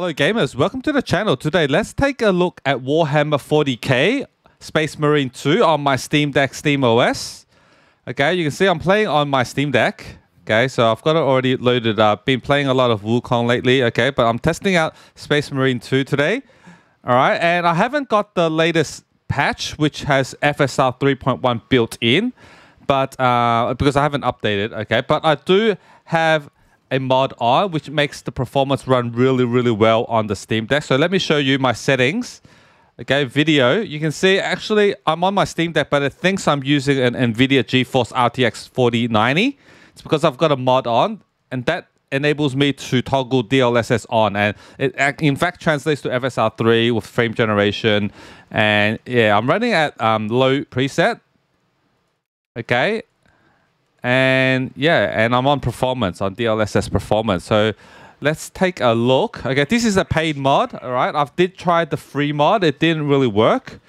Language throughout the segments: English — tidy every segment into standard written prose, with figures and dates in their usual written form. Hello gamers, welcome to the channel. Today let's take a look at Warhammer 40k Space Marine 2 on my Steam Deck SteamOS. Okay, you can see I'm playing on my Steam Deck. Okay, so I've got it already loaded up. Been playing a lot of Wukong lately, okay, but I'm testing out Space Marine 2 today. Alright, and I haven't got the latest patch which has FSR 3.1 built in, but because I haven't updated, okay, but I do have a mod on which makes the performance run really well on the Steam Deck. So let me show you my settings. Okay, video, you can see actually I'm on my Steam Deck, but it thinks I'm using an NVIDIA GeForce RTX 4090. It's because I've got a mod on, and that enables me to toggle DLSS on, and it in fact translates to FSR3 with frame generation. And yeah, I'm running at low preset, okay. And yeah, and I'm on performance, on DLSS performance. So let's take a look. Okay, this is a paid mod, all right? I did try the free mod. It didn't really work.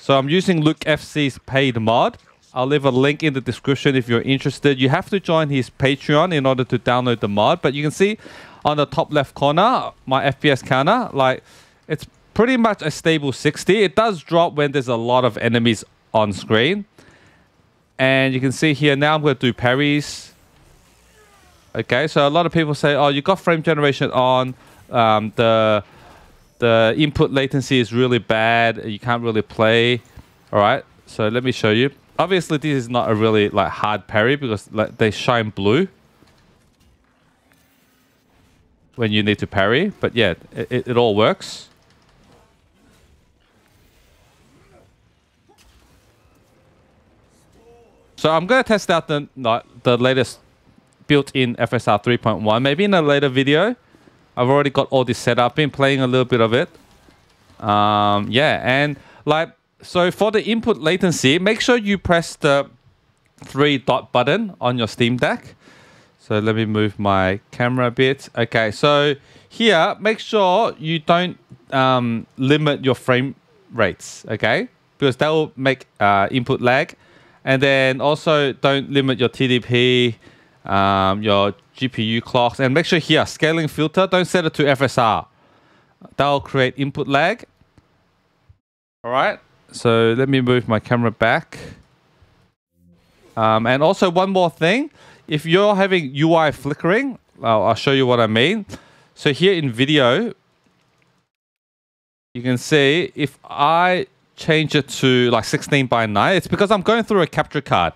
So I'm using LukeFZ's paid mod. I'll leave a link in the description if you're interested. You have to join his Patreon in order to download the mod. But you can see on the top left corner, my FPS counter, like it's pretty much a stable 60. It does drop when there's a lot of enemies on screen. And you can see here, now I'm going to do parries. Okay, so a lot of people say, oh, you got frame generation on. The input latency is really bad. You can't really play. All right, so let me show you. Obviously, this is not a really like hard parry because like, they shine blue when you need to parry. But yeah, it all works. So I'm going to test out the latest built-in FSR 3.1, maybe in a later video. I've already got all this set up, been playing a little bit of it. Yeah, and like, so for the input latency, make sure you press the 3 dot button on your Steam Deck. So let me move my camera a bit. Okay, so here, make sure you don't limit your frame rates, okay? Because that will make input lag. And then also don't limit your TDP, your GPU clocks, and make sure here, scaling filter, don't set it to FSR. That'll create input lag. All right, so let me move my camera back. And also one more thing, if you're having UI flickering, I'll show you what I mean. So here in video, you can see if I change it to like 16:9. It's because I'm going through a capture card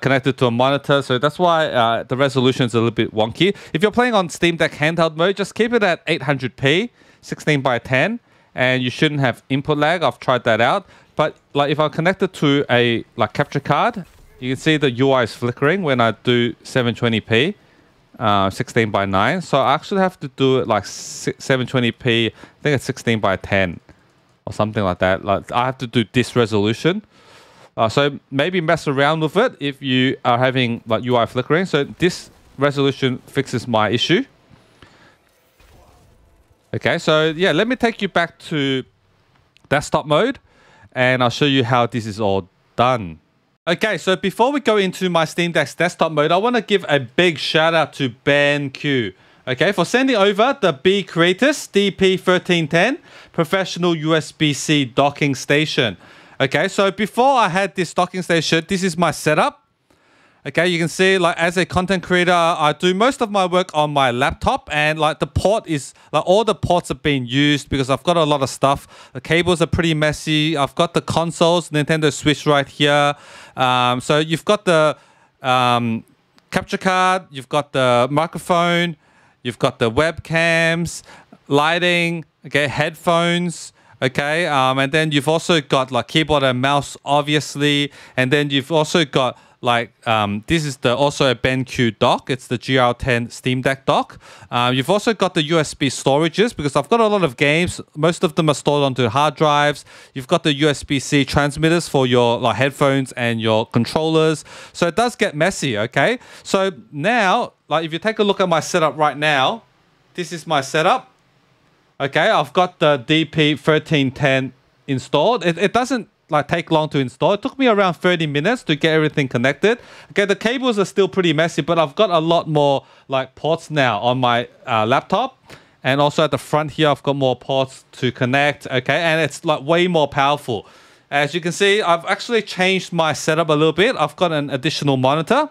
connected to a monitor, so that's why the resolution is a little bit wonky. If you're playing on Steam Deck handheld mode, just keep it at 800p, 16:10, and you shouldn't have input lag. I've tried that out. But like if I'm connected to a like capture card, you can see the UI is flickering when I do 720p, 16:9. So I actually have to do it like 720p. I think it's 16:10. Or something like that. Like I have to do this resolution, so maybe mess around with it if you are having like UI flickering. So this resolution fixes my issue. Okay, so yeah, let me take you back to desktop mode, and I'll show you how this is all done. Okay, so before we go into my Steam Deck's desktop mode, I want to give a big shout out to BenQ. Okay, for sending over the BeCreatus DP1310 professional USB-C docking station. Okay, so before I had this docking station, this is my setup. Okay, you can see like as a content creator, I do most of my work on my laptop, and like the port is, like all the ports are being used because I've got a lot of stuff. The cables are pretty messy. I've got the consoles, Nintendo Switch right here. So you've got the capture card, you've got the microphone, you've got the webcams, lighting, okay, headphones, okay, and then you've also got like keyboard and mouse, obviously, and then you've also got like this is the also a BenQ dock. It's the GR10 Steam Deck dock. You've also got the USB storages because I've got a lot of games. Most of them are stored onto hard drives. You've got the USB-C transmitters for your like headphones and your controllers. So it does get messy, okay? So now, like if you take a look at my setup right now, this is my setup. Okay, I've got the DP1310 installed. It doesn't like take long to install. It took me around 30 minutes to get everything connected. Okay, the cables are still pretty messy, but I've got a lot more like ports now on my laptop. And also at the front here, I've got more ports to connect, okay? And it's like way more powerful. As you can see, I've actually changed my setup a little bit. I've got an additional monitor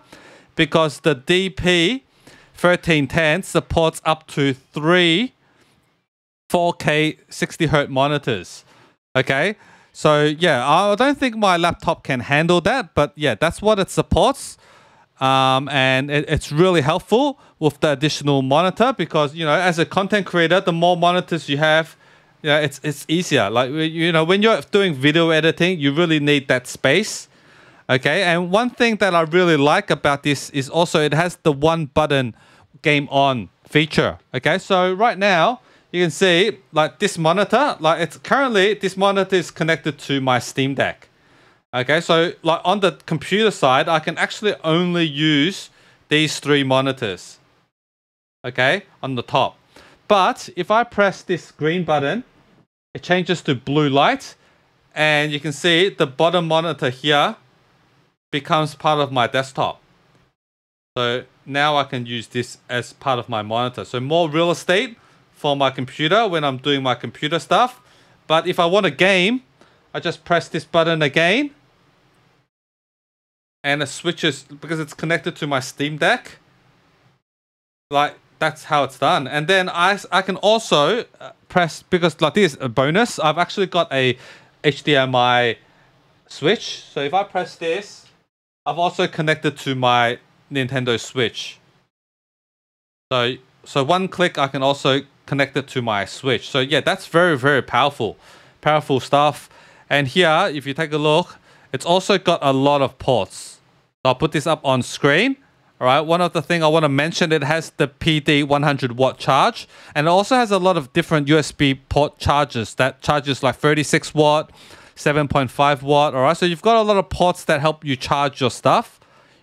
because the DP1310 supports up to 3 4K 60Hz monitors, okay? So yeah, I don't think my laptop can handle that, but yeah, that's what it supports. And it's really helpful with the additional monitor because, you know, as a content creator, the more monitors you have, you know, it's easier. Like, you know, when you're doing video editing, you really need that space, okay? And one thing that I really like about this is also it has the one button game on feature, okay? So right now, you can see, like, this monitor, like, it's currently, this monitor is connected to my Steam Deck. Okay, so like on the computer side, I can actually only use these 3 monitors, okay, on the top. But if I press this green button, it changes to blue light, and you can see the bottom monitor here becomes part of my desktop. So now I can use this as part of my monitor. So more real estate for my computer when I'm doing my computer stuff. But if I want a game, I just press this button again, and it switches because it's connected to my Steam Deck. Like, that's how it's done. And then I can also press, because like this, a bonus, I've actually got a HDMI switch. So if I press this, I've also connected to my Nintendo Switch. So one click, I can also connect it to my Switch. So yeah, that's very, very powerful stuff. And here, if you take a look, it's also got a lot of ports. So I'll put this up on screen. All right, one of the things I want to mention, it has the PD 100 watt charge, and it also has a lot of different USB port charges that charges like 36 watt, 7.5 watt, all right? So you've got a lot of ports that help you charge your stuff.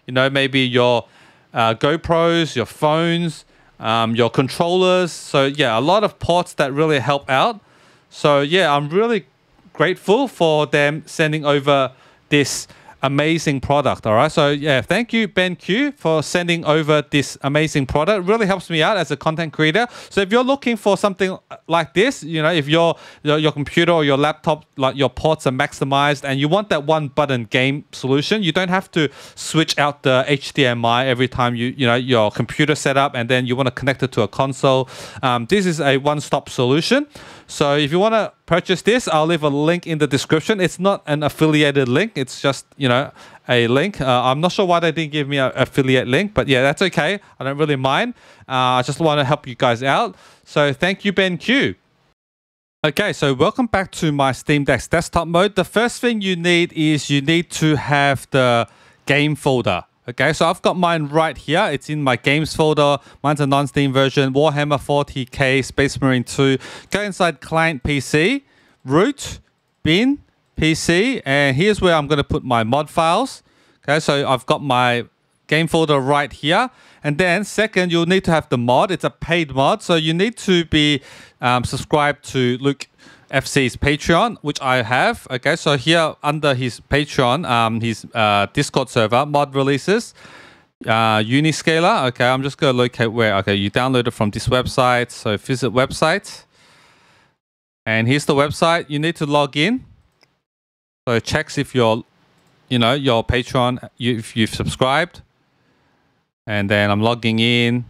You know, maybe your GoPros, your phones, your controllers. So yeah, a lot of ports that really help out. So yeah, I'm really grateful for them sending over this amazing product. All right, so yeah, thank you BenQ for sending over this amazing product. It really helps me out as a content creator. So if you're looking for something like this, you know, if your computer or your laptop, like your ports are maximized and you want that one button game solution, you don't have to switch out the HDMI every time you know, your computer setup, and then you want to connect it to a console. This is a one-stop solution. So if you want to purchase this, I'll leave a link in the description. It's not an affiliated link. It's just, you know, a link. I'm not sure why they didn't give me an affiliate link, but yeah, that's okay. I don't really mind. I just want to help you guys out. So thank you, BenQ. Okay, so welcome back to my Steam Deck's desktop mode. The first thing you need is you need to have the game folder. Okay, so I've got mine right here. It's in my games folder. Mine's a non-Steam version, Warhammer 40K, Space Marine 2. Go inside client PC, root, bin, PC, and here's where I'm going to put my mod files. Okay, so I've got my game folder right here. And then second, you'll need to have the mod. It's a paid mod, so you need to be subscribed to LukeFZ's Patreon, which I have. Okay, so here under his Patreon, his Discord server, mod releases, Uniscaler. Okay, I'm just going to locate where. Okay, you download it from this website. So visit website. And here's the website. You need to log in. So it checks if you're, you know, your Patreon, if you've subscribed. And then I'm logging in.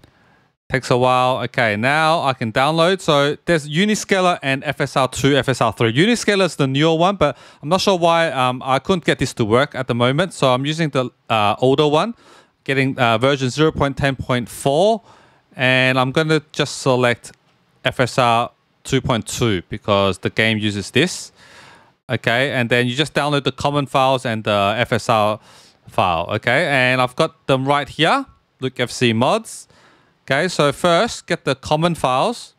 Takes a while. Okay, now I can download. So there's Uniscaler and FSR2, FSR3. Uniscaler is the newer one, but I'm not sure why I couldn't get this to work at the moment. So I'm using the older one, getting version 0.10.4. And I'm going to just select FSR 2.2 because the game uses this. Okay, and then you just download the common files and the FSR file. Okay, and I've got them right here, LukeFZ mods. Okay, so first, get the common files.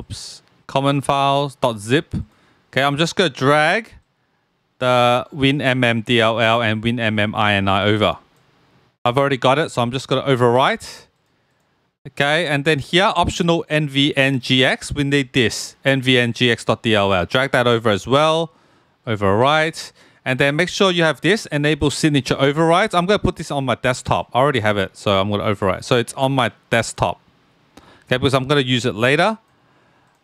Oops, common files.zip. Okay, I'm just going to drag the winmm.dll and winmm.ini over. I've already got it, so I'm just going to overwrite. Okay, and then here, optional nvngx. We need this, nvngx.dll. Drag that over as well. Overwrite. And then make sure you have this, enable signature overrides. I'm going to put this on my desktop. I already have it, so I'm going to override. So it's on my desktop. okay, because I'm going to use it later.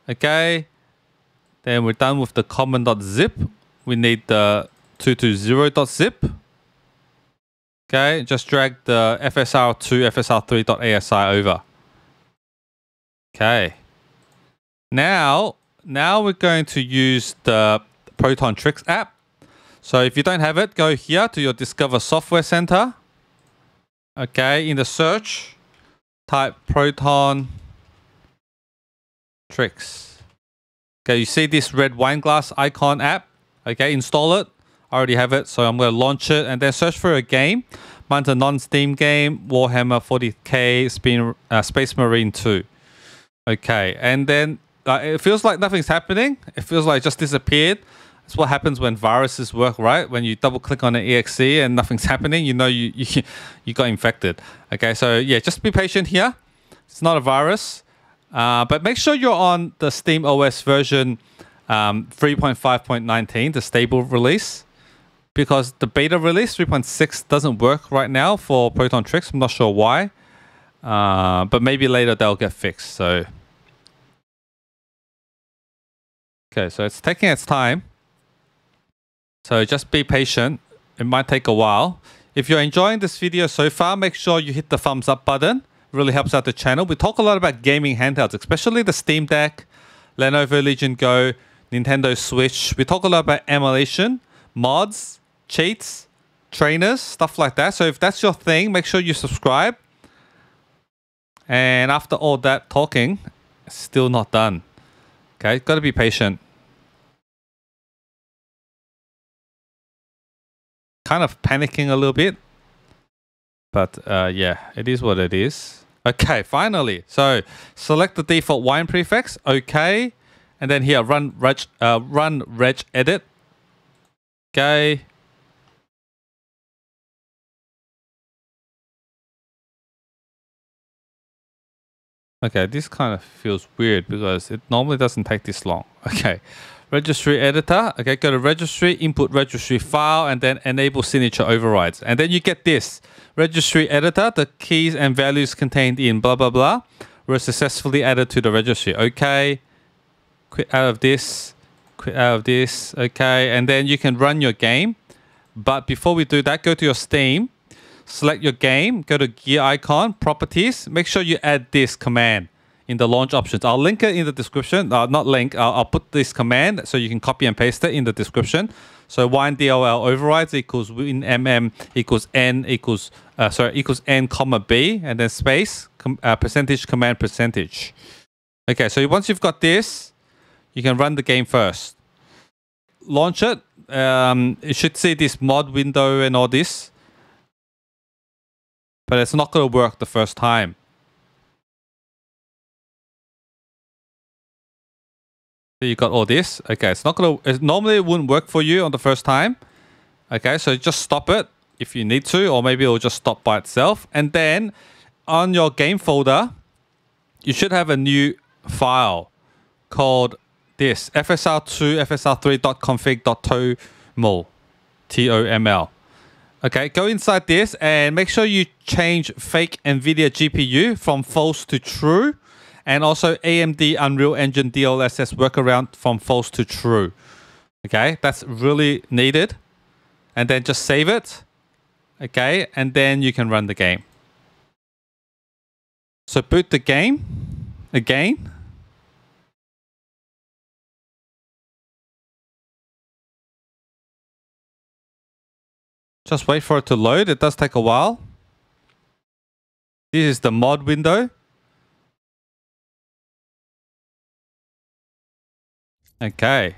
Okay, then we're done with the common.zip. We need the 220.zip. Okay, just drag the fsr2fsr3.asi over. Okay, now we're going to use the Proton Tricks app. So if you don't have it, go here to your Discover Software Center. Okay, in the search, type Proton Tricks. Okay, you see this red wine glass icon app? Okay, install it. I already have it, so I'm going to launch it and then search for a game. Mine's a non-Steam game, Warhammer 40,000 Space Marine 2. Okay, and then it feels like nothing's happening. It feels like it just disappeared. That's what happens when viruses work, right? When you double click on an exe and nothing's happening, you know you got infected. Okay, so yeah, just be patient here. It's not a virus. But make sure you're on the SteamOS version 3.5.19, the stable release, because the beta release 3.6 doesn't work right now for Proton Tricks. I'm not sure why, but maybe later they'll get fixed. So okay, so it's taking its time. So just be patient. It might take a while. If you're enjoying this video so far, make sure you hit the thumbs up button. It really helps out the channel. We talk a lot about gaming handhelds, especially the Steam Deck, Lenovo Legion Go, Nintendo Switch. We talk a lot about emulation, mods, cheats, trainers, stuff like that. So if that's your thing, make sure you subscribe. And after all that talking, it's still not done. Okay, gotta be patient. Kind of panicking a little bit, but yeah, it is what it is. Okay, finally. So select the default wine prefix, okay, and then here run reg edit. Okay, okay, this kind of feels weird because it normally doesn't take this long. Okay. Registry editor. Okay, go to registry, input registry file, and then enable signature overrides. And then you get this registry editor, the keys and values contained in blah, blah, blah, were successfully added to the registry. Okay, quit out of this, quit out of this. Okay, and then you can run your game. But before we do that, go to your Steam, select your game, go to gear icon, properties, make sure you add this command in the launch options. I'll link it in the description. I'll put this command so you can copy and paste it in the description. So winmm.dll overrides equals winmm equals n equals equals n comma b and then space percentage command percentage. Okay, so once you've got this, you can run the game first. Launch it. It should see this mod window and all this, but it's not going to work the first time. You got all this. Okay, it's not gonna, normally it wouldn't work for you on the first time. Okay, so just stop it if you need to, or maybe it'll just stop by itself. And then on your game folder, you should have a new file called this fsr2fsr3.config.toml. Okay, go inside this and make sure you change fake NVIDIA GPU from false to true. And also AMD Unreal Engine DLSS workaround from false to true. Okay, that's really needed. And then just save it. Okay, and then you can run the game. So boot the game again. Just wait for it to load. It does take a while. This is the mod window. Okay.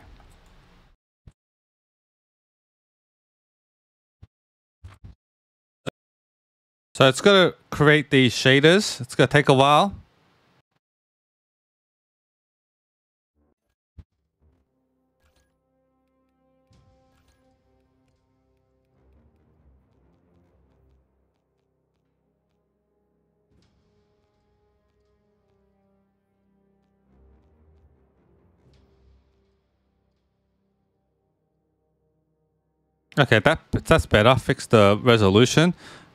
So it's going to create these shaders. It's going to take a while. Okay, that's better. Fix the resolution.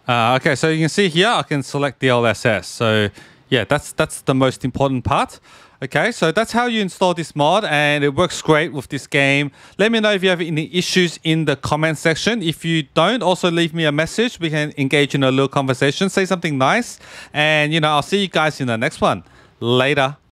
Okay, so you can see here I can select DLSS. So Yeah, that's the most important part. Okay, so that's how you install this mod, and it works great with this game. Let me know if you have any issues in the comment section. If you don't, also leave me a message. We can engage in a little conversation, say something nice, and you know, I'll see you guys in the next one. Later.